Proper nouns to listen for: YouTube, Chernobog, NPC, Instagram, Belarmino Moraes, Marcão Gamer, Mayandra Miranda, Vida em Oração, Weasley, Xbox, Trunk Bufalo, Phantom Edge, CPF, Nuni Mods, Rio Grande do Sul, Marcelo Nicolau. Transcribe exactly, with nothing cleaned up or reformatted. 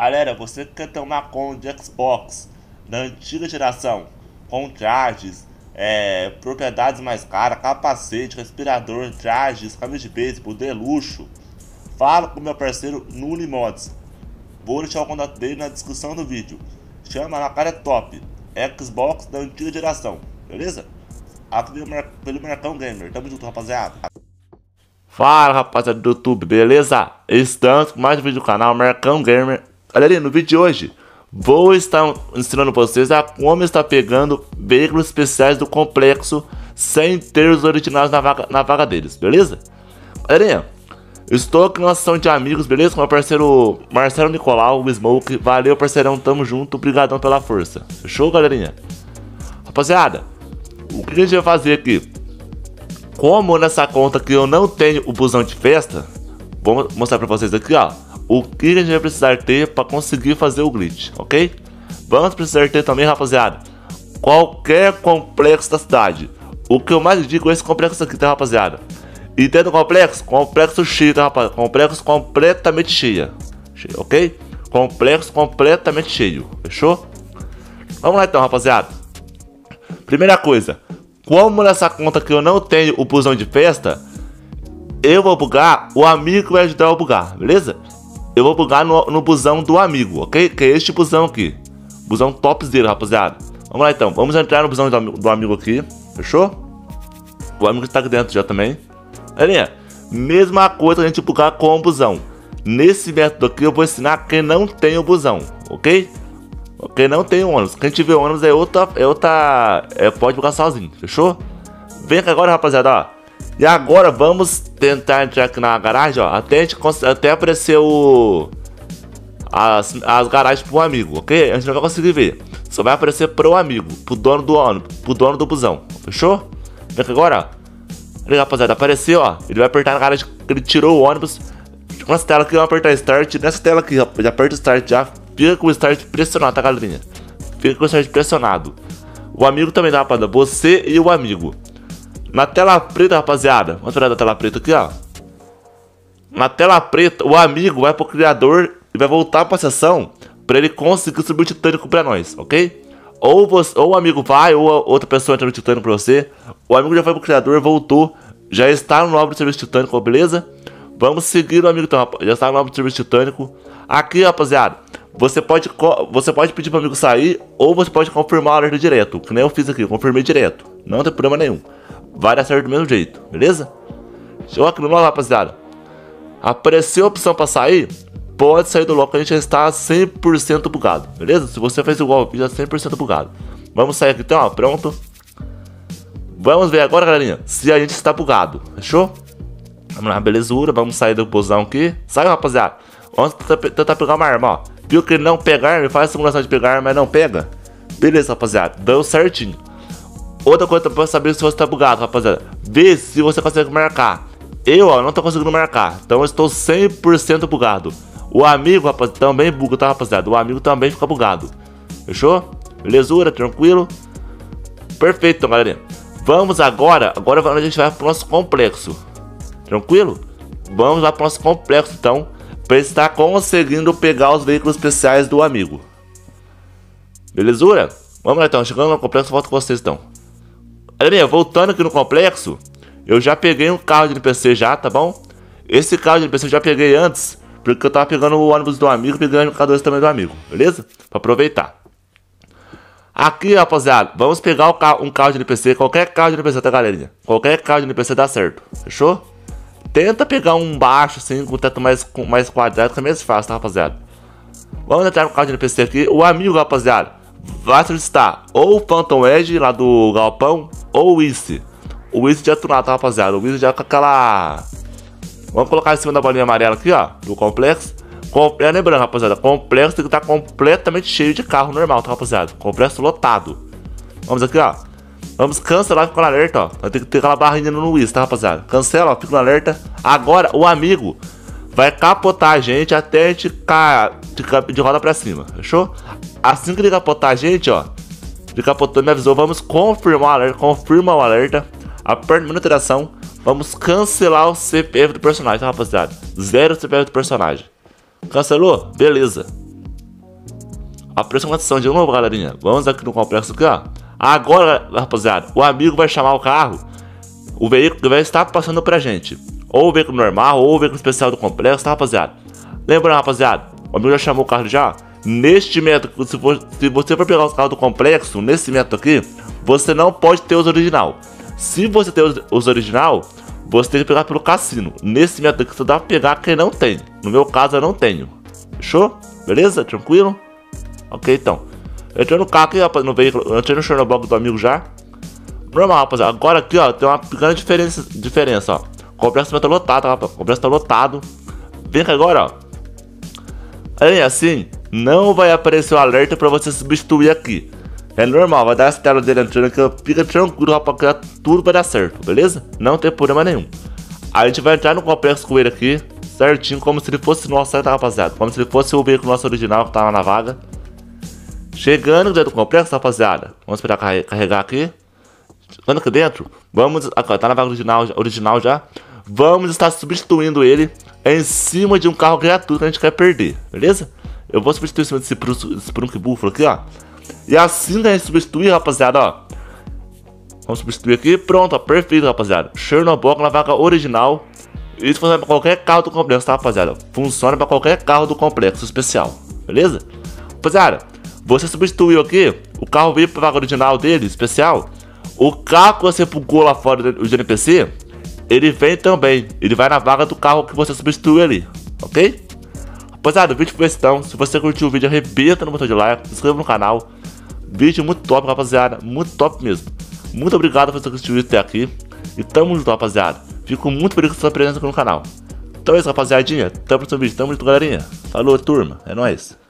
Galera, você que quer ter uma conta de Xbox da antiga geração, com trajes, é, propriedades mais caras, capacete, respirador, trajes, camisa de beisebol, de luxo, fala com meu parceiro Nuni Mods. Vou deixar o contato dele na descrição do vídeo. Chama lá, cara, é top. Xbox da antiga geração, beleza? Aqui pelo, Mar... pelo Marcão Gamer. Tamo junto, rapaziada. Fala, rapaziada do YouTube, beleza? Estamos com mais um vídeo do canal Marcão Gamer. Galerinha, no vídeo de hoje vou estar ensinando vocês a como está pegando veículos especiais do complexo sem ter os originais na vaga, na vaga deles, beleza? Galerinha, estou aqui na sessão de amigos, beleza? Com meu parceiro Marcelo Nicolau, o Smoke. Valeu, parceirão, tamo junto, obrigadão pela força. Fechou, galerinha? Rapaziada, o que a gente vai fazer aqui? Como nessa conta que eu não tenho o busão de festa, vou mostrar pra vocês aqui, ó, o que a gente vai precisar ter pra conseguir fazer o glitch, ok? Vamos precisar ter também, rapaziada, qualquer complexo da cidade. O que eu mais digo é esse complexo aqui, tá, rapaziada? E dentro do complexo, complexo cheio, tá, rapaz? Complexo completamente cheio, ok? Complexo completamente cheio, fechou? Vamos lá então, rapaziada. Primeira coisa, como nessa conta que eu não tenho o busão de festa, eu vou bugar, o amigo vai ajudar eu a bugar, beleza? Eu vou bugar no, no busão do amigo, ok? Que é este busão aqui, busão topzera, rapaziada. Vamos lá então, vamos entrar no busão do, do amigo aqui, fechou? O amigo está aqui dentro já também. Galerinha, mesma coisa a gente bugar com o busão. Nesse método aqui eu vou ensinar quem não tem o busão, ok? Quem não tem ônibus, quem tiver ônibus é outra, é outra, é, pode bugar sozinho, fechou? Vem aqui agora, rapaziada, ó. E agora vamos tentar entrar aqui na garagem, ó, até, a gente, até aparecer o, as, as garagens pro amigo, ok? A gente não vai conseguir ver, só vai aparecer pro amigo, pro dono do ônibus, pro dono do busão, fechou? Vem aqui agora, ó. Olha, rapaziada, apareceu, ó, ele vai apertar na garagem que ele tirou o ônibus. Com essa tela aqui, vamos apertar Start, nessa tela aqui, rapaz, já aperta o Start já, fica com o Start pressionado, tá, galerinha? Fica com o Start pressionado. O amigo também, tá, rapaziada, você e o amigo. Na tela preta, rapaziada, vamos tirar da tela preta aqui, ó. Na tela preta, o amigo vai pro criador e vai voltar pra sessão pra ele conseguir subir o titânico pra nós, ok? Ou, você, ou o amigo vai, ou outra pessoa entra no titânico pra você. O amigo já foi pro criador, voltou, já está no novo serviço titânico, beleza? Vamos seguir o amigo então, rapaz. Já está no novo serviço titânico. Aqui, rapaziada, você pode, você pode pedir pro amigo sair, ou você pode confirmar o alerta direto, que nem eu fiz aqui, eu confirmei direto, não tem problema nenhum, vai dar certo do mesmo jeito, beleza? Chegou aqui no local, rapaziada. Apareceu a opção pra sair, pode sair do local, a gente já está cem por cento bugado, beleza? Se você fez igual ao vídeo, é cem por cento bugado. Vamos sair aqui então, ó, pronto. Vamos ver agora, galerinha, se a gente está bugado, fechou? Vamos lá, belezura, vamos sair do busão aqui. Sai, rapaziada, vamos tentar pegar uma arma, ó. Viu que ele não pega arma, faz a simulação de pegar arma, mas não pega. Beleza, rapaziada, deu certinho. Outra coisa pra saber se você tá bugado, rapaziada, vê se você consegue marcar. Eu, ó, não tô conseguindo marcar, então eu estou cem por cento bugado. O amigo, rapaziada, também buga, tá, rapaziada? O amigo também fica bugado, fechou? Belezura, tranquilo. Perfeito, então, galerinha. Vamos agora, agora a gente vai pro nosso complexo. Tranquilo? Vamos lá pro nosso complexo, então, pra estar conseguindo pegar os veículos especiais do amigo. Belezura? Vamos lá então, chegando no complexo, volto com vocês então. Galerinha, voltando aqui no complexo, eu já peguei um carro de N P C já, tá bom? Esse carro de N P C eu já peguei antes, porque eu tava pegando o ônibus do amigo e pegando o K dois também do amigo, beleza? Pra aproveitar. Aqui, rapaziada, vamos pegar um carro de N P C, qualquer carro de N P C, tá, galerinha? Qualquer carro de N P C dá certo, fechou? Tenta pegar um baixo, assim, com teto mais, com, mais quadrado, que é mais fácil, tá, rapaziada? Vamos entrar no carro de N P C aqui. O amigo, rapaziada, vai solicitar ou o Phantom Edge, lá do galpão, ou o Weasley. O Weasley já tunado, tá, rapaziada? O Weasley já com aquela... Vamos colocar em cima da bolinha amarela aqui, ó, do complexo. Com... É, lembrando, rapaziada, complexo tem que estar completamente cheio de carro normal, tá, rapaziada? Complexo lotado. Vamos aqui, ó. Vamos cancelar e ficar no alerta, ó. Vai ter que ter aquela barrinha no Luiz, tá, rapaziada? Cancela, ó, fica no alerta. Agora o amigo vai capotar a gente até a gente cair de, de roda pra cima, fechou? Assim que ele capotar a gente, ó, ele capotou, me avisou, vamos confirmar o alerta, confirma o alerta, aperta a minuteração, vamos cancelar o C P F do personagem, tá, rapaziada? Zero C P F do personagem. Cancelou? Beleza. a aproximação de novo, galerinha. Vamos aqui no complexo aqui, ó. Agora, rapaziada, o amigo vai chamar o carro, o veículo que vai estar passando pra gente. Ou o veículo normal, ou o veículo especial do complexo, tá, rapaziada? Lembrando, rapaziada, o amigo já chamou o carro já. Neste método, se, for, se você for pegar os carros do complexo, nesse método aqui, você não pode ter os original. Se você tem os, os original, você tem que pegar pelo cassino. Nesse método aqui, você dá pra pegar quem não tem. No meu caso, eu não tenho. Fechou? Beleza? Tranquilo? Ok, então. Eu entrei no carro aqui, rapaz, no veículo. Eu entrei no Chernobog do amigo já. Normal, rapaziada. Agora aqui, ó, tem uma pequena diferença, diferença ó. O complexo vai estar lotado, rapaz. O complexo tá lotado. Vem cá agora, ó. Aí, assim, não vai aparecer o alerta pra você substituir aqui. É normal, vai dar essa tela dele entrando aqui. Fica tranquilo, rapaz, que tudo vai dar certo, beleza? Não tem problema nenhum. A gente vai entrar no complexo com ele aqui, certinho, como se ele fosse nosso, certo, rapaziada? Como se ele fosse o veículo nosso original que tá lá na vaga. Chegando dentro do complexo, rapaziada. Vamos esperar carregar aqui. Chegando aqui dentro, vamos... Aqui, tá na vaga original, original já. Vamos estar substituindo ele em cima de um carro gratuito que a gente quer perder, beleza? Eu vou substituir em cima desse Trunk Bufalo aqui, ó. E assim que a gente substituir, rapaziada, ó. Vamos substituir aqui. Pronto, ó, perfeito, rapaziada. Chernobog na vaga original. Isso funciona pra qualquer carro do complexo, tá, rapaziada? Funciona pra qualquer carro do complexo especial, beleza? Rapaziada, você substituiu aqui. O carro veio pra vaga original dele, especial. O carro que você bugou lá fora do N P C... Ele vem também, ele vai na vaga do carro que você substitui ali, ok? Rapaziada, o vídeo foi esse então. Se você curtiu o vídeo, arrebenta no botão de like, se inscreva no canal. Vídeo muito top, rapaziada, muito top mesmo. Muito obrigado por você assistir até aqui. E tamo junto, rapaziada. Fico muito feliz com sua presença aqui no canal. Então é isso, rapaziadinha. Tamo no seu vídeo, tamo junto, galerinha. Falou, turma, é nóis.